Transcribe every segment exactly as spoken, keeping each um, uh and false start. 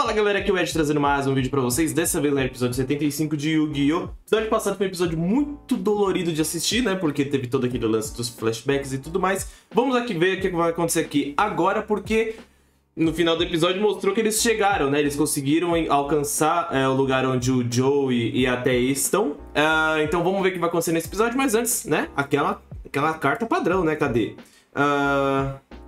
Fala galera, aqui é o Ed trazendo mais um vídeo pra vocês, dessa vez no episódio setenta e cinco de Yu-Gi-Oh! Episódio passado foi um episódio muito dolorido de assistir, né, porque teve todo aquele lance dos flashbacks e tudo mais. Vamos aqui ver o que vai acontecer aqui agora, porque no final do episódio mostrou que eles chegaram, né, eles conseguiram alcançar é, o lugar onde o Joey e a Téa estão. Uh, então vamos ver o que vai acontecer nesse episódio, mas antes, né, aquela, aquela carta padrão, né, cadê? Ahn... Uh...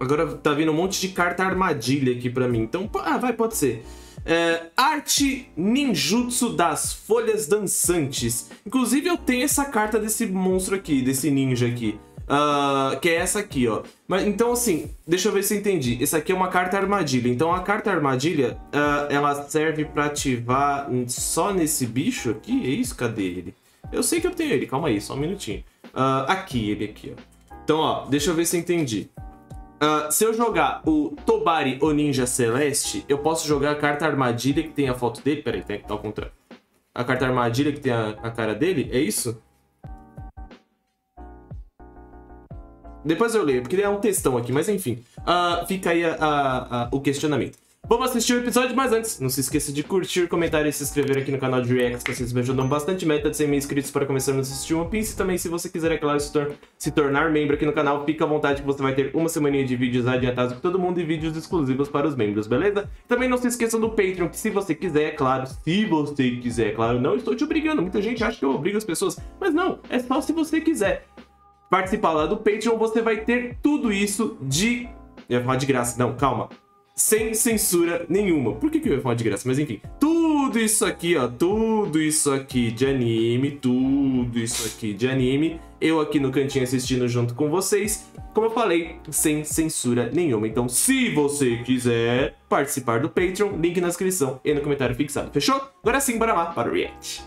Agora tá vindo um monte de carta armadilha aqui pra mim, então ah, vai, pode ser. É, arte ninjutsu das folhas dançantes. Inclusive eu tenho essa carta desse monstro aqui, desse ninja aqui, uh, que é essa aqui, ó. Mas, então assim, deixa eu ver se eu entendi. Essa aqui é uma carta armadilha, então a carta armadilha, uh, ela serve pra ativar só nesse bicho aqui, é isso? Cadê ele? Eu sei que eu tenho ele, calma aí, só um minutinho. Uh, aqui, ele aqui, ó. Então ó, deixa eu ver se eu entendi. Uh, se eu jogar o Tobari, o Ninja Celeste, eu posso jogar a carta armadilha que tem a foto dele. Peraí, tem que tá ao contrário. A carta armadilha que tem a, a cara dele, é isso? Depois eu leio, porque é um textão aqui, mas enfim. Uh, fica aí a, a, a, o questionamento. Vamos assistir o episódio, mas antes, não se esqueça de curtir, comentar e se inscrever aqui no canal de Reacts, que vocês me ajudam bastante. Meta de cem mil inscritos para começarmos a assistir One Piece. E também, se você quiser, é claro, se, tor se tornar membro aqui no canal, fica à vontade que você vai ter uma semaninha de vídeos adiantados com todo mundo e vídeos exclusivos para os membros, beleza? Também não se esqueçam do Patreon, que se você quiser, é claro, se você quiser, é claro, não estou te obrigando. Muita gente acha que eu obrigo as pessoas, mas não, é só se você quiser participar lá do Patreon, você vai ter tudo isso de... Eu ia falar de graça, não, calma. Sem censura nenhuma. Por que que eu ia falar de graça? Mas enfim, tudo isso aqui, ó, tudo isso aqui de anime, tudo isso aqui de anime, eu aqui no cantinho assistindo junto com vocês, como eu falei, sem censura nenhuma. Então, se você quiser participar do Patreon, link na descrição e no comentário fixado, fechou? Agora sim, bora lá para o React.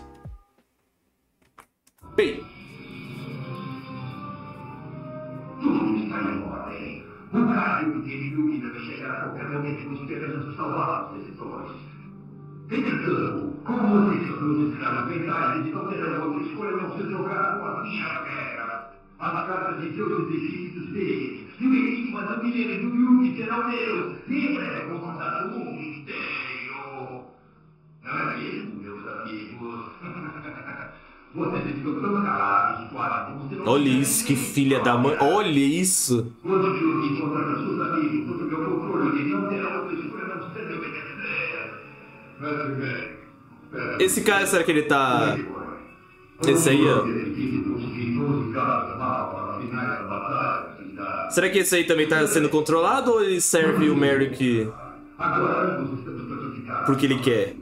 Bem... salvar as pessoas. Entretanto, como vocês produzirão a verdade de tolerarão a vocês escolherão seu lugar com a minha terra? As cartas de seus espíritos deles e o enigma da milena do Yugi serão meus. Sempre é comandar o mundo inteiro. Não é mesmo, meus amigos? Vocês estão tão calados, quase como se não... Olha isso, que filha da mãe. Olha isso. Quando o Yugi encontrar seus amigos, sob meu controle, eles não terão a sua Esse cara, será que ele tá... Esse aí, ó. Será que esse aí também tá sendo controlado ou ele serve o Marik porque ele quer?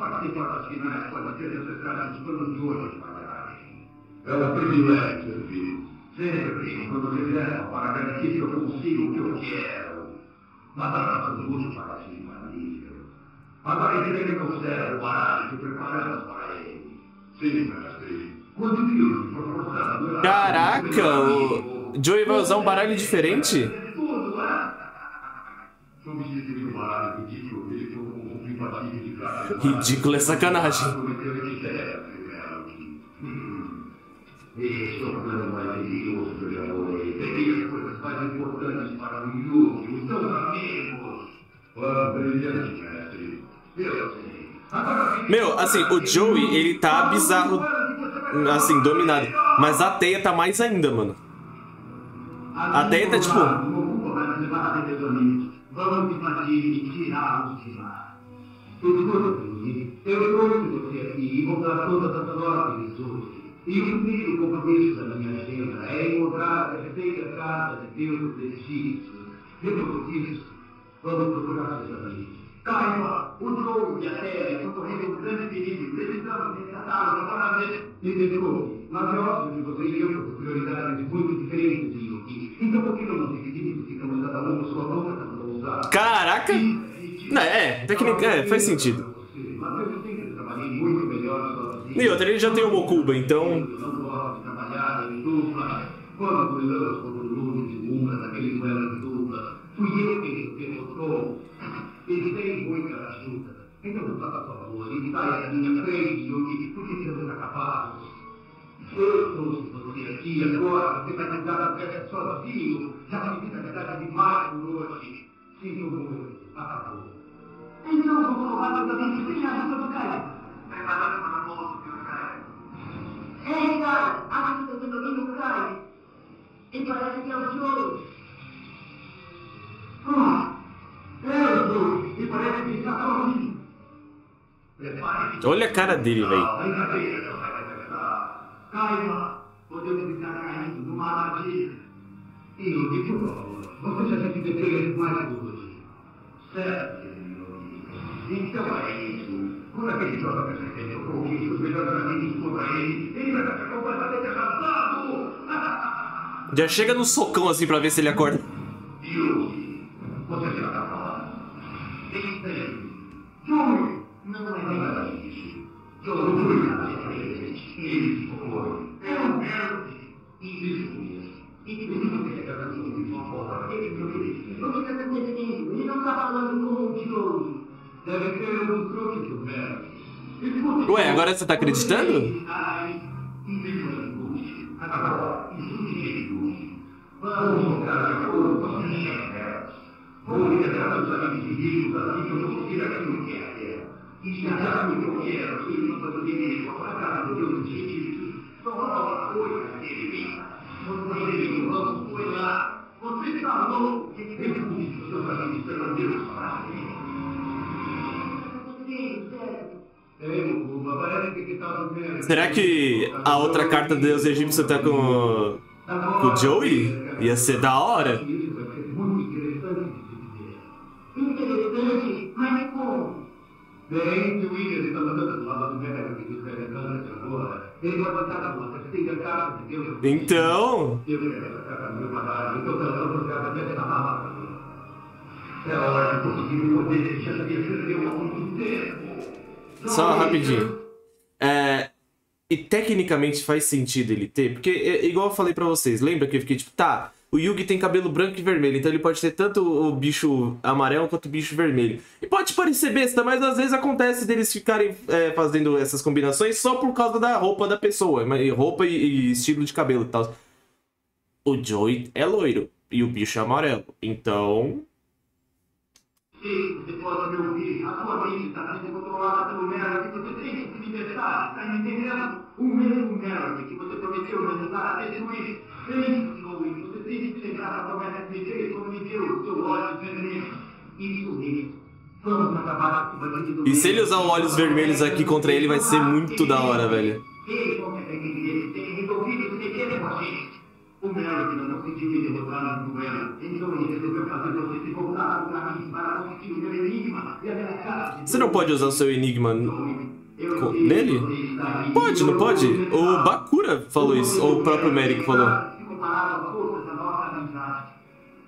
Participar das finais pode ser necessário dos produtores materiais. É um privilégio servir. Sempre, quando fizeram, para garantir que eu consigo o que eu quero. Matar as luzes para cima, nível. Agora entendem que eu considero barato e preparadas para ele. Sim, mestre. Quando Deus for forçado... Caraca, o Joey vai usar um baralho diferente? Tudo, é? Substituir o baralho que diz o ele foi ridículo, é sacanagem. Meu, assim, o Joey, ele tá bizarro, assim, dominado. Mas a Téa tá mais ainda, mano. A Téa tá tipo... Eu escolho você aqui e vou dar todas as ordens hoje. E o primeiro compromisso da minha agenda é encontrar a perfeita casa de Deus dos Egípcios. Depois disso, vamos procurar seus amigos. Kaiba, o Jogo e a Terra estão correndo um grande perigo. Precisamos resgatá-los para ver. Entendeu? Mas é óbvio que você e eu temos prioridades muito diferentes de Yugi. Então por que não nos dividimos e ficamos cada um com sua boca para usar? Caraca! Não, é, técnica, é, faz sentido. E outra, ele já tem o Mokuba, então... lados. Vamos, você aqui agora, você vai tentar até sozinho. Já vai vir a verdade demais por hoje. Sinto muito, acabou. Então vou provar para também sem a ajuda do Kaiba. Vai parar para a bolsa, meu Kaiba. Ei, cara, ajuda do domínio Kaiba. E parece que é o Joey. Ah, é o Joey. E parece que está sozinho. Olha a cara dele, velho. Kaiba, podemos estar caindo numa armadilha. E o que por favor? Você já tem que beber mais duas. Certo, então é isso. Quando aquele jovem percebeu o convite, os melhores amigos contra ele, ele vai ficar completamente arrasado. Já chega no socão assim pra ver se ele acorda. Yugi, você já tá falando. Entende? Yugi! Não é nada disso. Todo mundo é presente. Ele foi. Eu quero que isso mesmo. E que não tem a razão de uma forma. Ele não merece. Você está entendendo? Ele não está falando como o Joey. Deve ter um truque que eu quero. Ué, agora você está acreditando? Ai, isso é agora, isso é vamos jogar de acordo com as minhas regras. Vou liberar os amigos inimigos assim que eu vou conseguir aquilo que é. E já me conheço, que não estou diminuindo a casa do meu espírito. Só uma coisa dele mesmo. Você me falou, foi lá. Você falou que eu disse que eu estava me perdendo para ele. Será que a outra carta do Deus egípcio tá com, com o Joey? Ia ser da hora? Interessante, mas como? Bem, o William está mandando do lado do velho que nos representa agora. Ele vai botar na boca, tem que a de Deus. Então? Eu quero essa meu padrão, então eu vou ficar até na barra. É hora de conseguir o poder, já sabia perder o mundo tempo. Só rapidinho. É. E tecnicamente faz sentido ele ter, porque é, igual eu falei pra vocês, lembra que eu fiquei tipo, tá. O Yugi tem cabelo branco e vermelho, então ele pode ter tanto o bicho amarelo quanto o bicho vermelho. E pode parecer besta, mas às vezes acontece deles ficarem é, fazendo essas combinações só por causa da roupa da pessoa. Roupa e, e estilo de cabelo e tal. O Joey é loiro e o bicho é amarelo, então... Sim, você pode me ouvir. A sua mente está sendo controlada pelo Marik que você tem que se libertar. Está entendendo? O mesmo Marik que você prometeu não está destruído. Sim, Joey. Tem que lembrar a promessa que me deu como me deu o seu óleo vermelho. Isso mesmo. Vamos acabar com o bandido. E se ele usar olhos vermelhos aqui contra ele, vai ser muito da hora, velho. Ele confessa que ele tem resolvido o que quer com a gente. O Marik não conseguiu me derrotar no duelo. Então ele resolveu fazer você se voltar para mim para conseguir o meu enigma. Você não pode usar o seu enigma nele? Pode, não pode? O Bakura falou isso, ou o próprio Marik falou.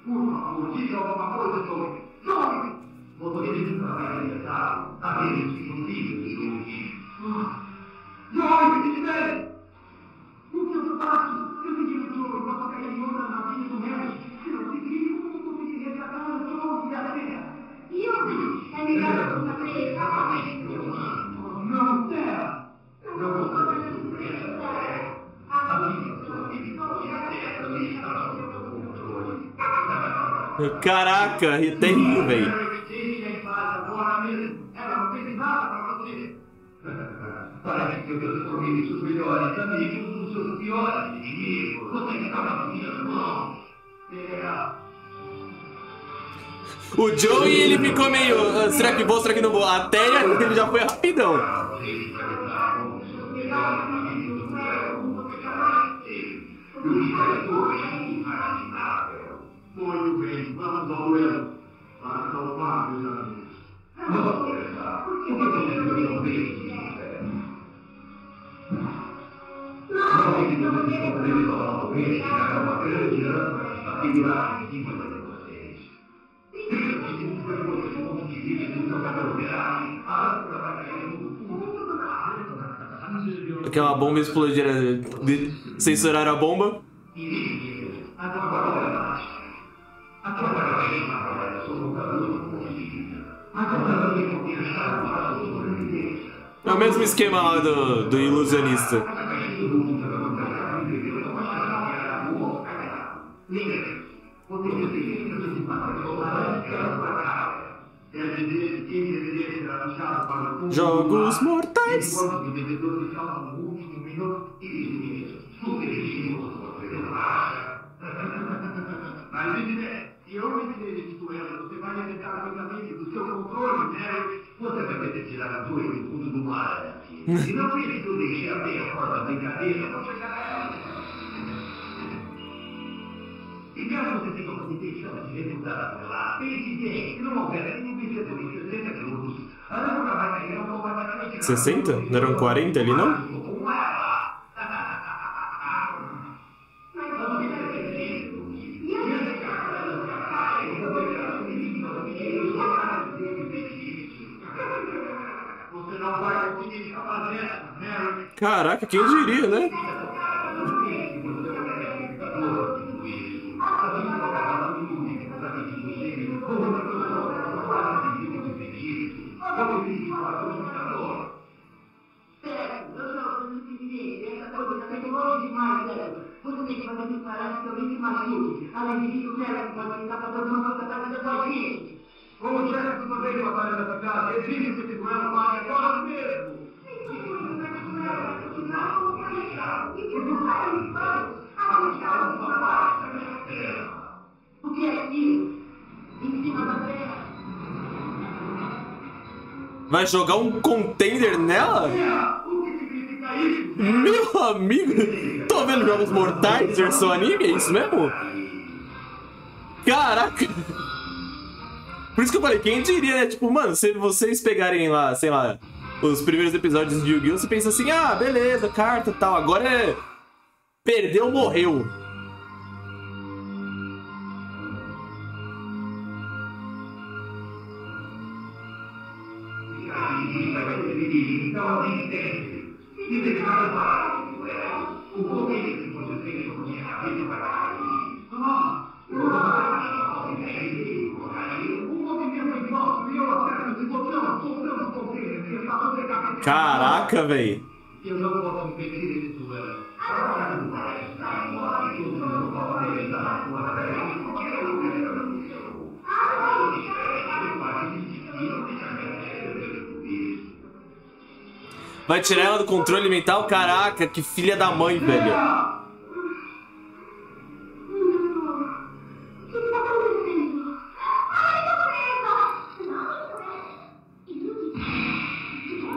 Por favor, diga alguma coisa sobre Joey! Você nunca vai libertar a menos que consiga se unir. Joey, me libere! O que eu faço? Eu pedi o Joey para tocar em outra na vida do Marik. Se não conseguir, eu não conseguiria resgatar o Joey da terra. E eu vi, é melhor eu saber exatamente o que eu faço. Não, Téa! Eu não vou saber o que eu faço. A minha sua e a terra me estará sob o controle. Caraca, é terrível, velho. O Joey, ele ficou meio... Uh, será que vou, será que não vou? A Téa, ele já foi rapidão. Muito bem, vamos ao erro para salvar meus amigos. Vamos pensar. Por que você não vem? Não, ele não tem problema. Ele é uma grande arma que virá em cima de vocês. Eu digo que vocês vão conseguir nunca para operar. A arma vai cair no fundo. Aquela bomba explodir. Censuraram a bomba? mesmo esquema lá do, do ilusionista. Jogos mortais. Se eu me pedirei de ela, você vai retirar a minha vida do seu controle, né? Você vai ter que tirar a sua do fundo do mar. Se não me pedir, eu deixei a minha foda brincadeira, não chegará a ela. E caso você tenha uma intenção de recusar a lá, pense bem, se não houver nenhum vencedor em sessenta minutos, a Ana vai cair automaticamente. sessenta? Não eram quarenta ali, não? Caraca, quem diria, né? Vai jogar um contender nela? Meu amigo, tô vendo jogos mortais versão anime, é isso mesmo? Caraca! Por isso que eu falei, quem diria, né? Tipo, mano, se vocês pegarem lá, sei lá, os primeiros episódios de Yu-Gi-Oh, você pensa assim, ah, beleza, carta e tal, agora é... Perdeu, morreu. Caraca, velho. Vai tirar ela do controle mental? Caraca, que filha da mãe, velho.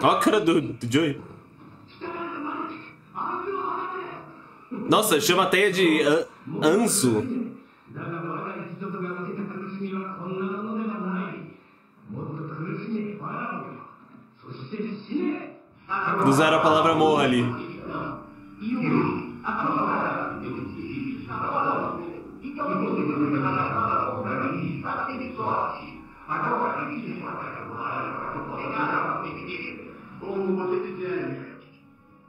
Olha a cara do, do Joey. Nossa, chama a Téa de uh, Anso. Usaram a palavra mole. Como você quiser,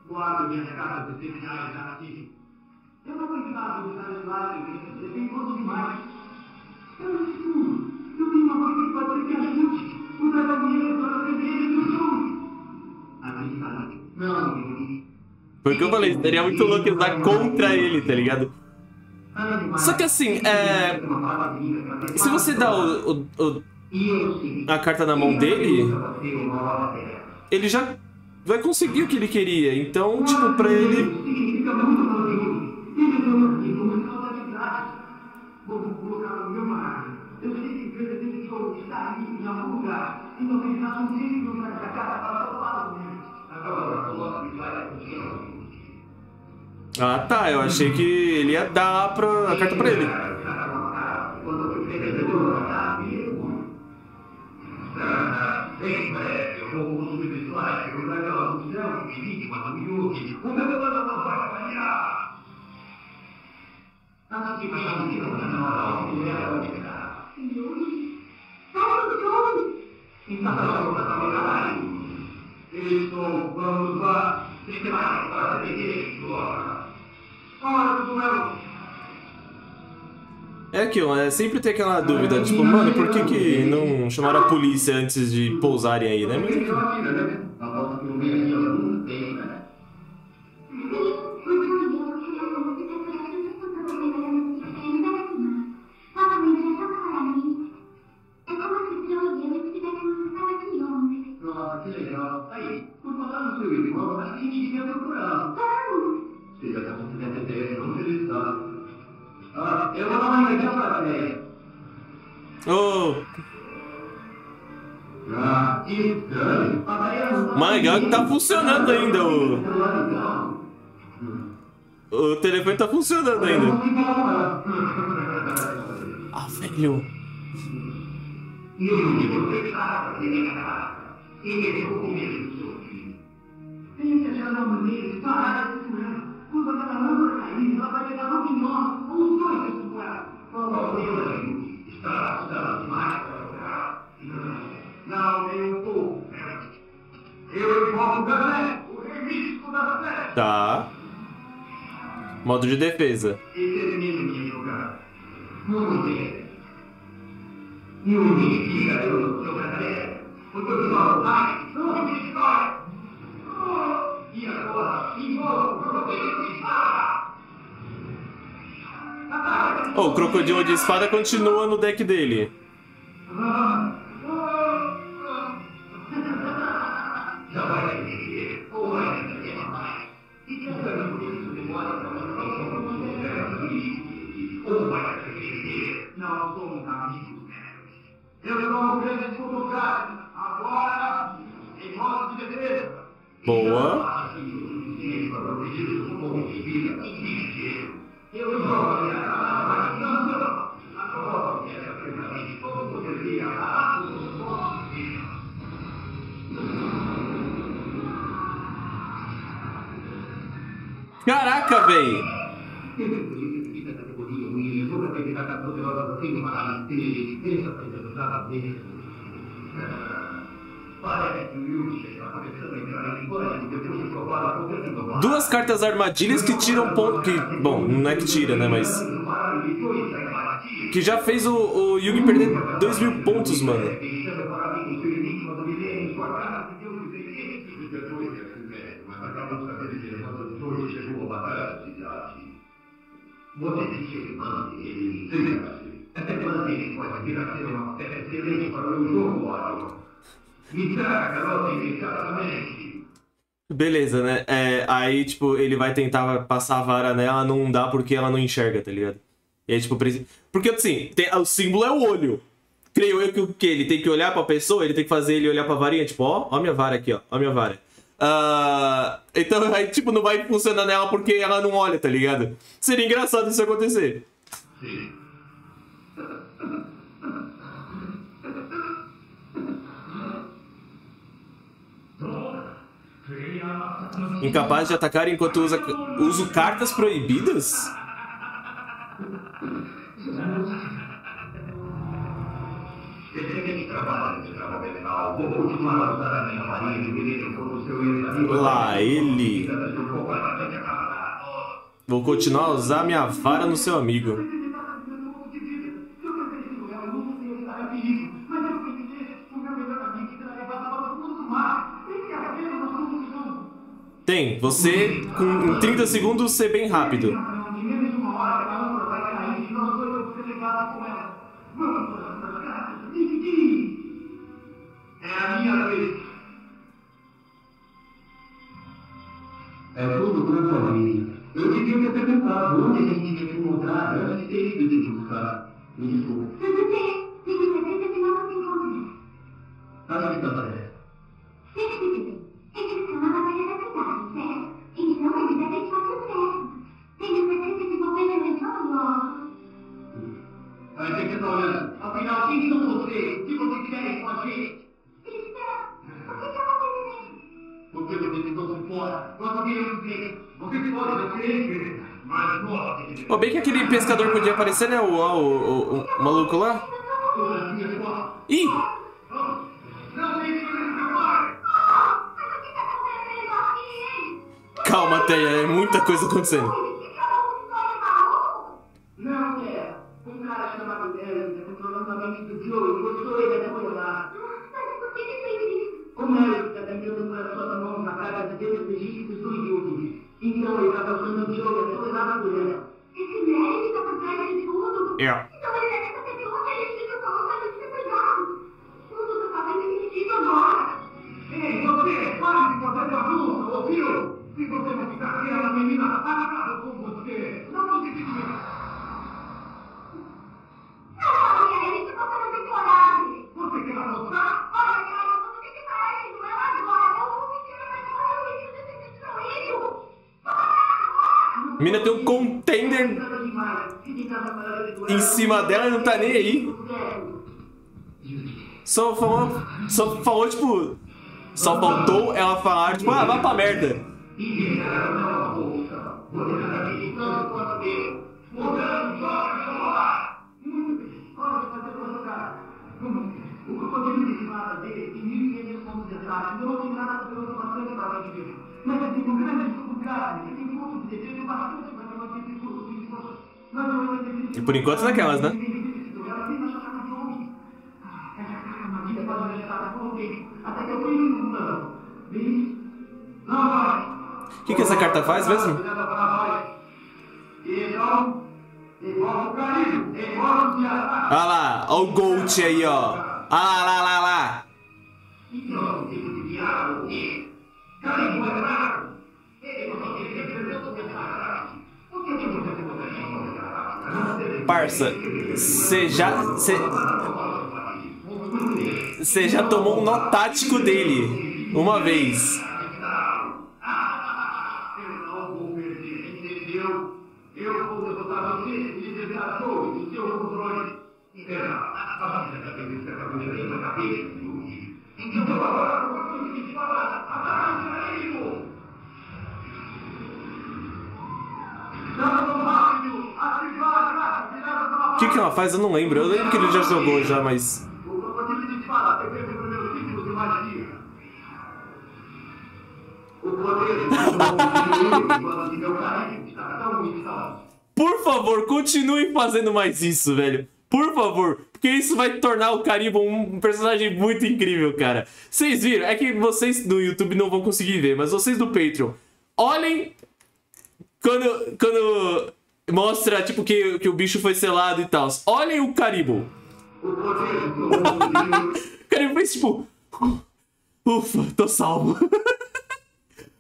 guardo minhas cartas de terminais aqui. Eu não precisava usar as lágrimas, eu tenho quanto demais. Eu não estou. Eu tenho uma coisa que pode ser que ajude. Usar a minha para beber do som. Porque eu falei, seria muito louco usar contra ele, tá ligado? Só que assim, é... se você dá o, o, o... a carta na mão dele, ele já vai conseguir o que ele queria. Então, tipo, pra ele... Ah tá, eu achei que ele ia dar pra... a carta pra ele. É aquilo, é sempre tem aquela dúvida, tipo, mano, por que que não chamaram a polícia antes de pousarem aí, né? Mas... Tá funcionando ainda o... O telefone tá funcionando ainda. Ah, velho. Tá. Modo de defesa. Oh, o crocodilo de espada continua no deck dele. Boa. Caraca, véi. Duas cartas armadilhas que tiram ponto. Que, bom, não é que tira, né? Mas. Que já fez o, o Yugi perder dois mil pontos, mano. Beleza, né? É, aí, tipo, ele vai tentar passar a vara nela, não dá porque ela não enxerga, tá ligado? E aí, tipo, precisa... Porque, assim, tem... o símbolo é o olho. Creio eu que o que ele tem que olhar pra pessoa, ele tem que fazer ele olhar pra varinha, tipo, ó, ó minha vara aqui, ó, ó minha vara. Uh... Então, aí, tipo, não vai funcionar nela porque ela não olha, tá ligado? Seria engraçado isso acontecer. Sim. Incapaz de atacar enquanto usa uso cartas proibidas? Lá ele. Vou continuar a usar minha vara no seu amigo. Tem, você com trinta segundos ser bem rápido. É a minha vez. É tudo conforme. Eu devia ter perguntado onde a gente devia encontrar antes de ir de buscar. Me desculpa. Acho que tá certo. Afinal, quem são vocês? Se vocês querem com a gente? Cristão, o que está fazendo aí? Porque vocês estão por fora. Nós queremos ver. Vocês podem ver, mas nós... Oh, bem que aquele pescador podia aparecer, né? O, o, o, o, o maluco lá. Ih! Calma, Téa. É muita coisa acontecendo. Como é que está dando uma sua mão na Caribou. Se você não ficar aqui, ela menina acaba com você. Não vou desistir. Caralho, ele ficou falando de coragem. Você quer adotar? Olha, cara, vamos ter que parar ele. Não é lá agora. Eu vou me tirar, mas agora eu me tiro desse destruído. A menina tem um contender em cima dela e não tá nem aí. Só falou, só falou, tipo... Só faltou ela falar, tipo, ah, vai pra merda. E por enquanto naquelas, né? O que, que essa carta faz mesmo? Olha lá, olha o Gold aí, ó. Olha lá, lá, lá, lá. Parça, você já... Você... Você já tomou um nó tático dele, uma vez. O que que ela faz? Eu não lembro. Eu lembro que ele já jogou já, mas... Por favor, continuem fazendo mais isso, velho. Por favor, porque isso vai tornar o Caribou um personagem muito incrível, cara. Vocês viram? É que vocês no YouTube não vão conseguir ver, mas vocês do Patreon, olhem quando, quando mostra, tipo, que, que o bicho foi selado e tal. Olhem o Caribou. O Caribou fez, tipo... Ufa, tô salvo.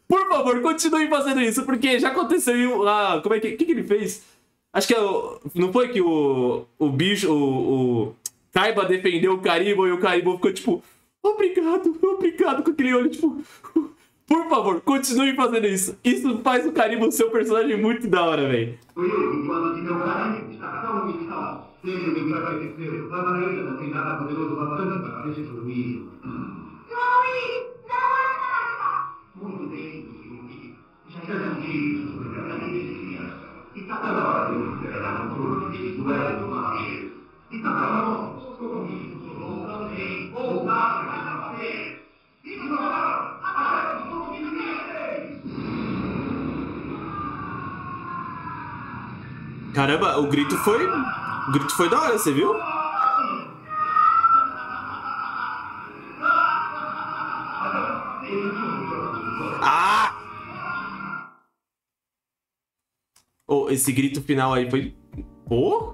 Por favor, continuem fazendo isso, porque já aconteceu lá... Como é que... O que, que ele fez? Acho que eu, não foi que o, o bicho... O, o Kaiba defendeu o Caribou e o Caribou ficou tipo... Obrigado, obrigado, com aquele olho tipo... Por favor, continuem fazendo isso. Isso faz o Caribou ser um personagem muito da hora, velho. Muito bem, Yugi. Já garanti isso sobre a grande criança. E Tatarola deu liberar o corpo de duelo uma vez. E Tatarola nos compromissos ou também voltar para fazer. E Tatarola, agora os compromissos deles! Caramba, o grito foi... O grito foi da hora, você viu? Ah! Oh, esse grito final aí foi... Oh?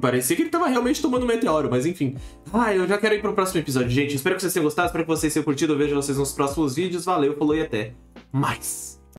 Parecia que ele tava realmente tomando um meteoro, mas enfim. Ah, eu já quero ir pro próximo episódio, gente. Espero que vocês tenham gostado, espero que vocês tenham curtido. Eu vejo vocês nos próximos vídeos. Valeu, falou e até mais.